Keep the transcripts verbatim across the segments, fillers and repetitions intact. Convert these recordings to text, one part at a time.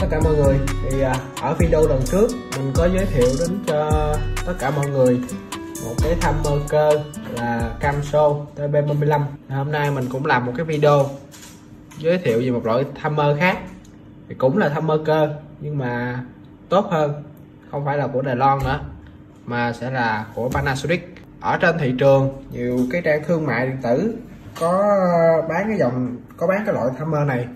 tất cả mọi người. Thì ở video lần trước mình có giới thiệu đến cho tất cả mọi người một cái hammer cơ là Kamsco T B ba mươi lăm. Hôm nay mình cũng làm một cái video giới thiệu về một loại hammer khác, thì cũng là hammer cơ nhưng mà tốt hơn, không phải là của Đài Loan nữa mà sẽ là của Panasonic. Ở trên thị trường nhiều cái trang thương mại điện tử có bán cái dòng có bán cái loại hammer này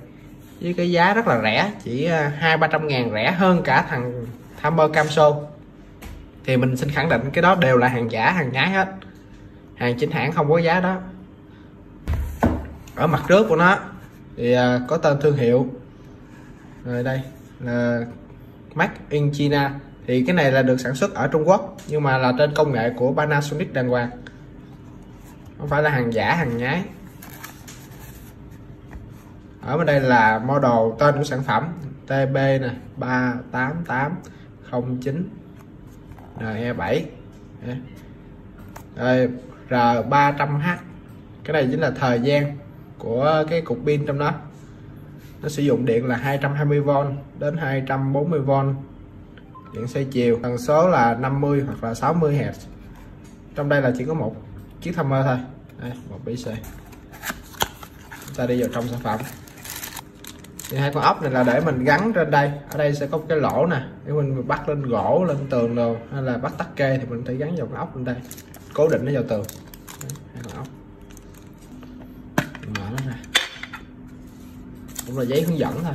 với cái giá rất là rẻ, chỉ hai ba trăm ngàn, rẻ hơn cả thằng hammer Kamsco. Thì mình xin khẳng định cái đó đều là hàng giả, hàng nhái hết, hàng chính hãng không có giá đó. Ở mặt trước của nó thì có tên thương hiệu rồi, đây là Made in China. Thì cái này là được sản xuất ở Trung Quốc nhưng mà là trên công nghệ của Panasonic đàng hoàng, không phải là hàng giả, hàng nhái. Ở bên đây là model, tên của sản phẩm tê bê này ba tám tám không chín R E bảy R ba trăm H. Cái này chính là thời gian của cái cục pin trong đó, nó sử dụng điện là hai trăm hai mươi vôn đến hai trăm bốn mươi vôn, điện xoay chiều, tần số là năm mươi hoặc là sáu mươi héc. Trong đây là chỉ có một chiếc hammer thôi. Đây, một pê xê. Chúng ta đi vào trong sản phẩm. Thì hai con ốc này là để mình gắn trên đây, ở đây sẽ có một cái lỗ nè để mình bắt lên gỗ, lên tường đồ, hay là bắt tắc kê thì mình phải gắn vào con ốc lên đây, cố định nó vào tường. Đấy, hai con ốc. Mở nó ra. Cũng là giấy hướng dẫn thôi.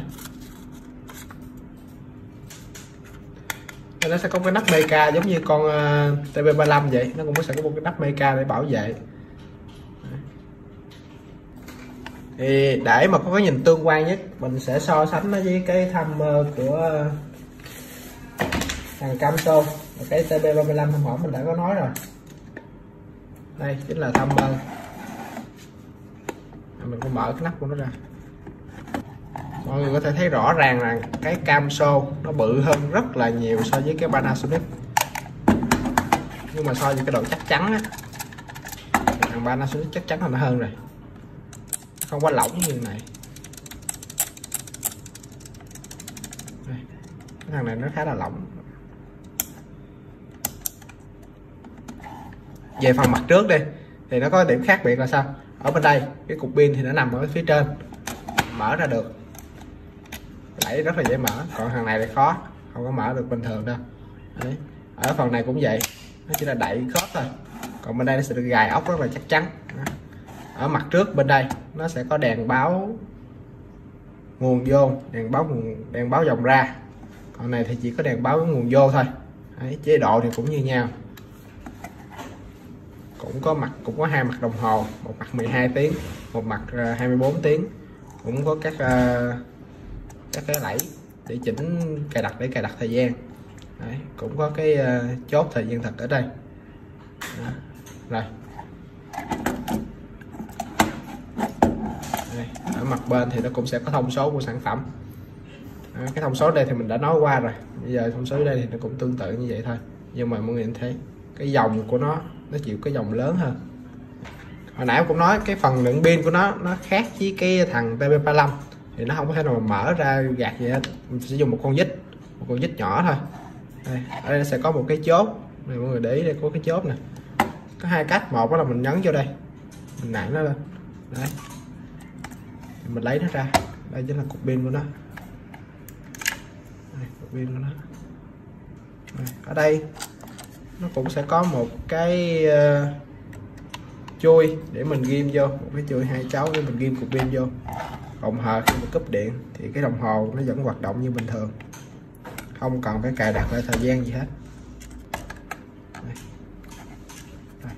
Nó sẽ có cái nắp meca giống như con T B ba mươi lăm vậy, nó cũng sẽ có một cái nắp meca để bảo vệ. Thì để mà có cái nhìn tương quan nhất, mình sẽ so sánh nó với cái hammer của thằng Kamsco, cái T B ba mươi lăm hôm hỏng mình đã có nói rồi. Đây chính là hammer. Mình cũng mở cái nắp của nó ra. Mọi người có thể thấy rõ ràng là cái Kamsco nó bự hơn rất là nhiều so với cái Panasonic, nhưng mà so với cái độ chắc chắn á, thằng Panasonic chắc chắn là nó hơn rồi, không có lỏng như này. Đây, cái thằng này nó khá là lỏng. Về phần mặt trước đi thì nó có điểm khác biệt là sao? Ở bên đây cái cục pin thì nó nằm ở phía trên, mở ra được, đẩy rất là dễ mở. Còn thằng này thì khó, không có mở được bình thường đâu. Đấy. Ở phần này cũng vậy, nó chỉ là đẩy khớp thôi, còn bên đây nó sẽ được gài ốc rất là chắc chắn. Ở mặt trước bên đây nó sẽ có đèn báo nguồn vô, đèn báo nguồn, đèn báo dòng ra, còn này thì chỉ có đèn báo nguồn vô thôi. Đấy. Chế độ thì cũng như nhau, cũng có mặt cũng có hai mặt đồng hồ, một mặt mười hai tiếng, một mặt hai mươi bốn tiếng, cũng có các uh, các cái lẫy để chỉnh cài đặt, để cài đặt thời gian. Đấy, cũng có cái uh, chốt thời gian thật ở đây. Đó. Rồi đây, ở mặt bên thì nó cũng sẽ có thông số của sản phẩm. Đó, cái thông số đây thì mình đã nói qua rồi, bây giờ thông số ở đây thì nó cũng tương tự như vậy thôi, nhưng mà mọi người thấy cái dòng của nó nó chịu cái dòng lớn hơn. Hồi nãy cũng nói cái phần lượng pin của nó nó khác với cái thằng T B ba mươi lăm, thì nó không có thể nào mà mở ra gạt vậy hết, mình sẽ dùng một con vít, một con vít nhỏ thôi. Đây, ở đây nó sẽ có một cái chốt này, mọi người để ý đây có cái chốt nè, có hai cách. Một đó là mình nhấn vô đây, mình nặng nó lên, đấy mình lấy nó ra, đây chính là cục pin của nó. Đây, cục pin của nó. Đây, ở đây nó cũng sẽ có một cái uh, chui để mình ghim vô, một cái chui hai cháu để mình ghim cục pin vô. Đồng hồ khi mình cúp điện thì cái đồng hồ nó vẫn hoạt động như bình thường, không cần phải cài đặt lại thời gian gì hết. Đây. Đây.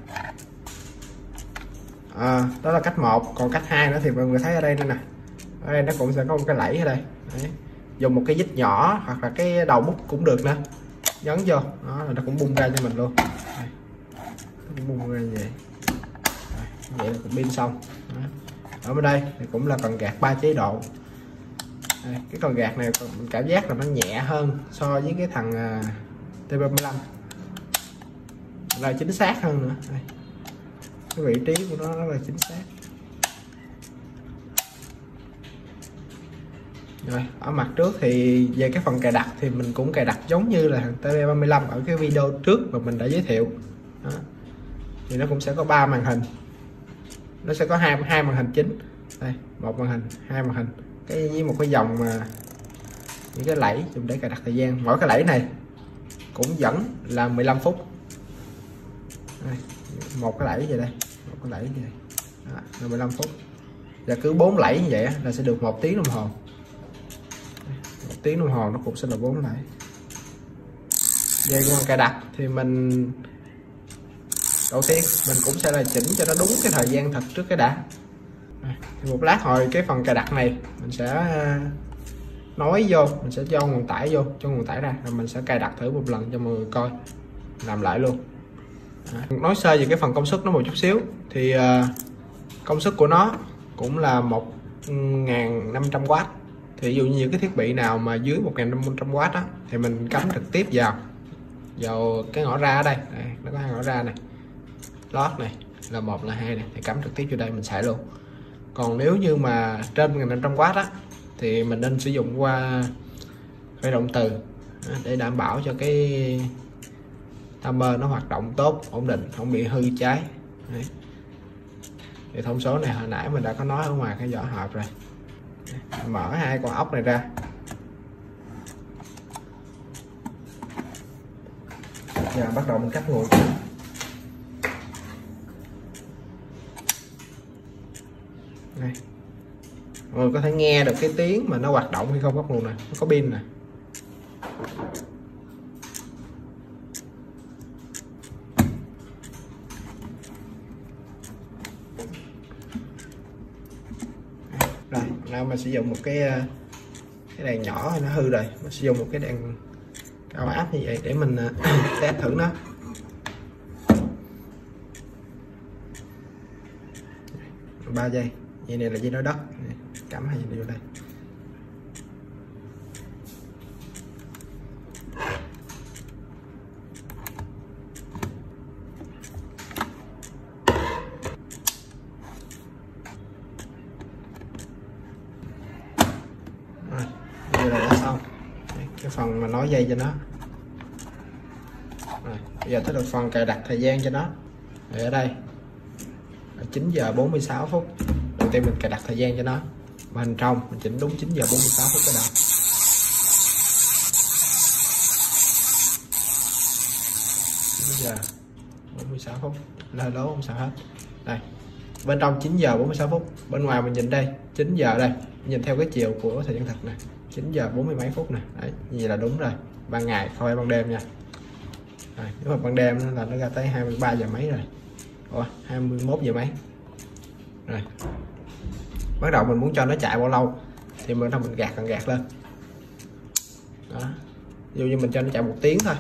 À, đó là cách một. Còn cách hai nữa thì mọi người thấy ở đây nữa nè, ở đây nó cũng sẽ có một cái lẫy ở đây. Đấy. Dùng một cái vít nhỏ hoặc là cái đầu bút cũng được nữa, nhấn vô đó là nó cũng bung ra cho mình luôn. Đây. Nó cũng bung ra như vậy. Đây. Vậy là cục pin xong. Đó. Ở bên đây thì cũng là cần gạt ba chế độ. Đây, cái cần gạt này mình cảm giác là nó nhẹ hơn so với cái thằng T B ba mươi lăm, là chính xác hơn nữa. Đây. Cái vị trí của nó rất là chính xác. Rồi, ở mặt trước thì về cái phần cài đặt thì mình cũng cài đặt giống như là thằng T B ba mươi lăm ở cái video trước mà mình đã giới thiệu. Đó. Thì nó cũng sẽ có ba màn hình, nó sẽ có hai hai màn hình chính đây, một màn hình, hai màn hình, cái với một cái dòng mà những cái lẫy dùng để cài đặt thời gian. Mỗi cái lẫy này cũng vẫn là mười lăm phút đây, một cái lẫy vậy đây, một cái lẫy như này đó, là mười lăm phút, và cứ bốn lẫy như vậy là sẽ được một tiếng đồng hồ. Một tiếng đồng hồ nó cũng sẽ là bốn lẫy. Về con cài đặt thì mình đầu tiên mình cũng sẽ là chỉnh cho nó đúng cái thời gian thật trước cái đã. Thì một lát hồi cái phần cài đặt này mình sẽ nói vô, mình sẽ cho nguồn tải vô, cho nguồn tải ra rồi mình sẽ cài đặt thử một lần cho mọi người coi, làm lại luôn. Nói sơ về cái phần công suất nó một chút xíu thì công suất của nó cũng là một nghìn năm trăm oát. Thì ví dụ như cái thiết bị nào mà dưới một nghìn năm trăm oát á thì mình cắm trực tiếp vào vào cái ngõ ra ở đây, đây nó có hai ngõ ra này, lót này là một là hai này, thì cắm trực tiếp vô đây mình xài luôn. Còn nếu như mà trên một nghìn năm trăm oát á thì mình nên sử dụng qua khởi động từ để đảm bảo cho cái timer nó hoạt động tốt, ổn định, không bị hư cháy. Đấy. Thì thông số này hồi nãy mình đã có nói ở ngoài cái vỏ hộp rồi. Mình mở hai con ốc này ra. Giờ bắt đầu mình cắt nguồn. Đây. Mọi người có thể nghe được cái tiếng mà nó hoạt động hay không, góc nguồn nè, nó có pin nè. Rồi, nào mình sử dụng một cái cái đèn nhỏ thì nó hư rồi, mình sử dụng một cái đèn cao áp như vậy để mình test thử nó. ba giây. Dây này là dây nói đất, cắm hai dây vô đây. Rồi, dây này đã xong. Cái phần mà nói dây cho nó. Rồi, bây giờ tới được phần cài đặt thời gian cho nó. Để ở đây là chín giờ bốn mươi sáu phút. Đầu tiên mình cài đặt thời gian cho nó, bên trong mình chỉnh đúng chín giờ bốn mươi sáu phút cái đầu. chín giờ bốn mươi sáu phút, lơ lố không sao hết. Đây, bên trong chín giờ bốn mươi sáu phút, bên ngoài mình nhìn đây, chín giờ đây, nhìn theo cái chiều của thời gian thật này, chín giờ bốn mươi mấy phút này, đấy, như vậy là đúng rồi. Ban ngày, không phải ban đêm nha. Rồi, nếu mà ban đêm là nó ra tới hai mươi ba giờ mấy rồi, ủa, hai mươi mốt giờ mấy. Rồi. Bắt đầu mình muốn cho nó chạy bao lâu thì mình mình gạt cần gạt lên. Đó. Ví dụ như mình cho nó chạy một tiếng thôi.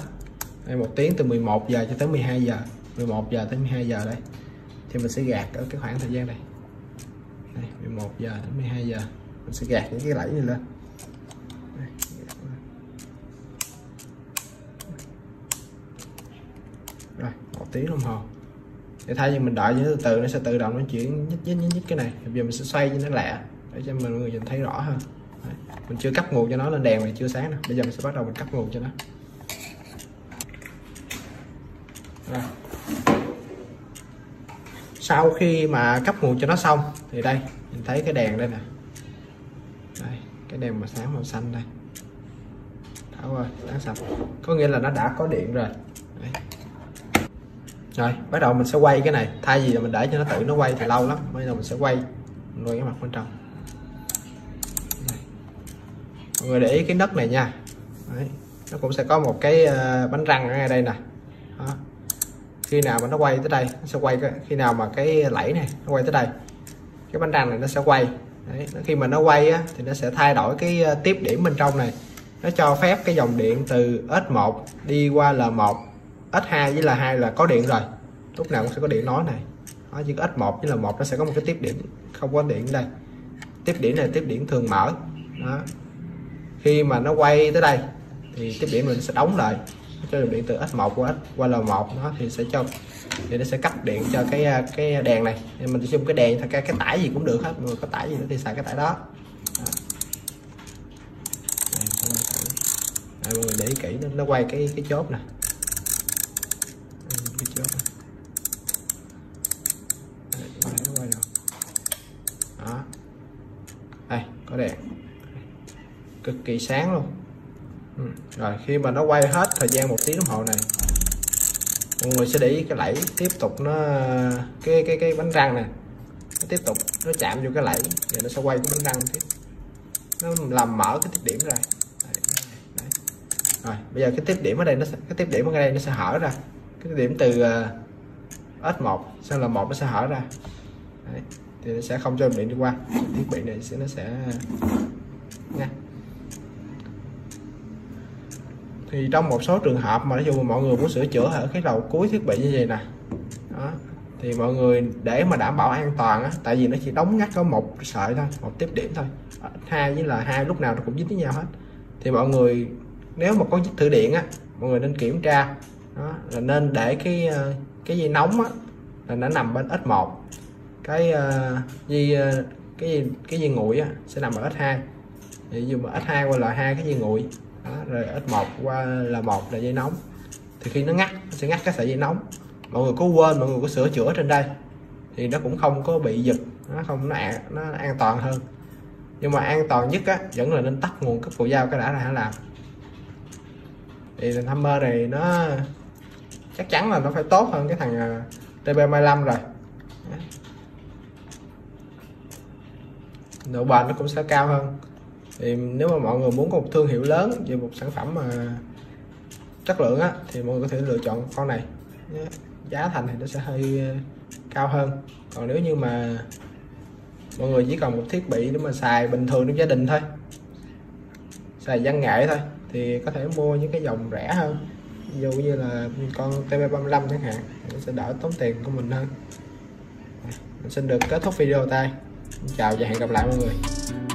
Đây, một tiếng từ mười một giờ cho tới mười hai giờ, mười một giờ tới mười hai giờ đây. Thì mình sẽ gạt ở cái khoảng thời gian này. Đây, mười một giờ tới mười hai giờ, mình sẽ gạt những cái lẫy này lên. Đây, gạt lên. Rồi, một tiếng đồng hồ. Để thay vì mình đợi như từ từ nó sẽ tự động nó chuyển nhích nhích nhích, nhích cái này. Bây giờ mình sẽ xoay cho nó lẹ để cho mọi người nhìn thấy rõ hơn. Đấy. Mình chưa cấp nguồn cho nó nên đèn này chưa sáng nè. Bây giờ mình sẽ bắt đầu mình cấp nguồn cho nó. Rồi. Sau khi mà cấp nguồn cho nó xong thì đây mình thấy cái đèn đây nè. Đây, cái đèn mà sáng màu xanh đây. Tháo rồi, sáng sạch. Có nghĩa là nó đã có điện rồi. Đấy. Rồi, bắt đầu mình sẽ quay cái này, thay vì là mình để cho nó tự nó quay thì lâu lắm, bây giờ mình sẽ quay mình quay cái mặt bên trong. Mọi người để ý cái nấc này nha. Đấy. Nó cũng sẽ có một cái bánh răng ở ngay đây nè. Đó. Khi nào mà nó quay tới đây, nó sẽ quay cái, khi nào mà cái lẫy này nó quay tới đây, cái bánh răng này nó sẽ quay. Đấy. Khi mà nó quay á, thì nó sẽ thay đổi cái tiếp điểm bên trong này, nó cho phép cái dòng điện từ S một đi qua L một, S hai với là hai là có điện rồi, lúc nào cũng sẽ có điện nói này. Nó chỉ có S một với là một nó sẽ có một cái tiếp điểm không có điện ở đây. Tiếp điểm này tiếp điểm thường mở. Đó. Khi mà nó quay tới đây thì tiếp điểm mình sẽ đóng lại, cho điện từ S một qua S qua L một nó thì sẽ cho thì nó sẽ cấp điện cho cái cái đèn này. Thì mình dùng cái đèn thôi, cái cái tải gì cũng được hết, người có tải gì nữa thì xài cái tải đó. Đó. Đây, mọi người để ý kỹ, nó, nó quay cái cái chốt nè, cái chốt này. Đây, nó quay rồi. Đó. Đây, có đèn cực kỳ sáng luôn. Ừ. Rồi khi mà nó quay hết thời gian một tiếng đồng hồ này, mọi người sẽ để ý cái lẫy tiếp tục nó cái cái cái bánh răng nè, nó tiếp tục nó chạm vô cái lẫy rồi nó sẽ quay cái bánh răng tiếp, nó làm mở cái tiếp điểm ra. Rồi bây giờ cái tiếp điểm ở đây nó sẽ, cái tiếp điểm ở đây nó sẽ hở ra, cái điểm từ uh, ét một sang là một nó sẽ hở ra. Đấy. Thì nó sẽ không cho điện đi qua thiết bị này, sẽ nó sẽ nha. Thì trong một số trường hợp mà ví dụ mọi người muốn sửa chữa ở cái đầu cuối thiết bị như vậy nè, đó, thì mọi người để mà đảm bảo an toàn á, tại vì nó chỉ đóng ngắt có một sợi thôi, một tiếp điểm thôi, hai với là hai lúc nào nó cũng dính với nhau hết. Thì mọi người nếu mà có thử điện á, mọi người nên kiểm tra, đó, là nên để cái cái dây nóng á là nó nằm bên ét một, cái uh, dây cái dây, cái dây nguội á sẽ nằm ở ét hai, ví dụ mà ét hai qua là hai cái dây nguội. Đó, rồi ét một qua là một là dây nóng, thì khi nó ngắt nó sẽ ngắt cái sợi dây nóng. Mọi người có quên, mọi người có sửa chữa trên đây thì nó cũng không có bị giật, nó không nó an, nó an toàn hơn. Nhưng mà an toàn nhất á vẫn là nên tắt nguồn cấp phụ dao cái đã rồi hãy làm. Thì Hammer này nó chắc chắn là nó phải tốt hơn cái thằng tê bê ba mươi lăm rồi, độ bền nó cũng sẽ cao hơn. Thì nếu mà mọi người muốn có một thương hiệu lớn về một sản phẩm mà chất lượng á, thì mọi người có thể lựa chọn con này, giá thành thì nó sẽ hơi cao hơn. Còn nếu như mà mọi người chỉ cần một thiết bị để mà xài bình thường trong gia đình thôi, xài văn nghệ thôi, thì có thể mua những cái dòng rẻ hơn, ví dụ như là con tê bê ba mươi lăm chẳng hạn, nó sẽ đỡ tốn tiền của mình hơn. Mình xin được kết thúc video tại đây. Chào và hẹn gặp lại mọi người.